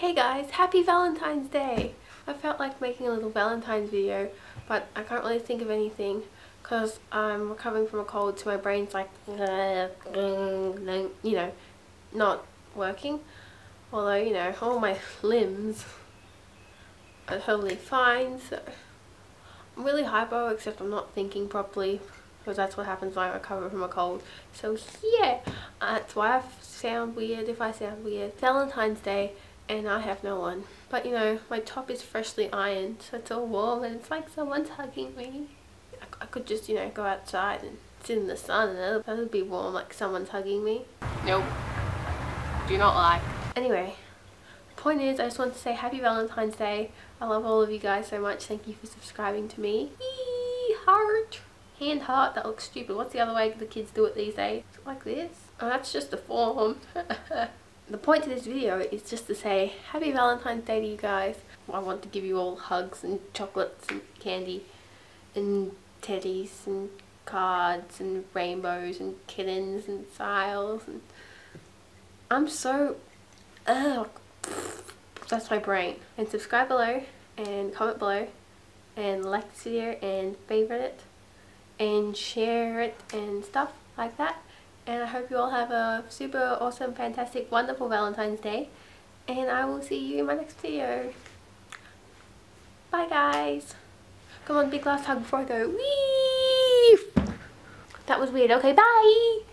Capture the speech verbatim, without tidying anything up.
Hey guys, happy Valentine's Day! I felt like making a little Valentine's video, but I can't really think of anything because I'm recovering from a cold, so my brain's like, you know, not working. Although, you know, all my limbs are totally fine, so I'm really hypo, except I'm not thinking properly, because that's what happens when I recover from a cold. So yeah, uh, that's why I sound weird if I sound weird. Valentine's Day, and I have no one. But you know, my top is freshly ironed, so it's all warm and it's like someone's hugging me. I, I could just, you know, go outside and sit in the sun and it'll, it'll be warm, like someone's hugging me. Nope. Do not lie. Anyway, the point is I just want to say happy Valentine's Day. I love all of you guys so much. Thank you for subscribing to me. Eee, heart. Hand heart, that looks stupid. What's the other way the kids do it these days? Like this? Oh, that's just the form. The point to this video is just to say happy Valentine's Day to you guys. I want to give you all hugs and chocolates and candy and teddies and cards and rainbows and kittens and sails. And I'm so... Ugh, that's my brain. And subscribe below and comment below and like this video and favourite it. And share it and stuff like that, and I hope you all have a super awesome, fantastic, wonderful Valentine's Day, and I will see you in my next video. Bye guys. Come on, big last hug before I go. Whee! That was weird. Okay, bye.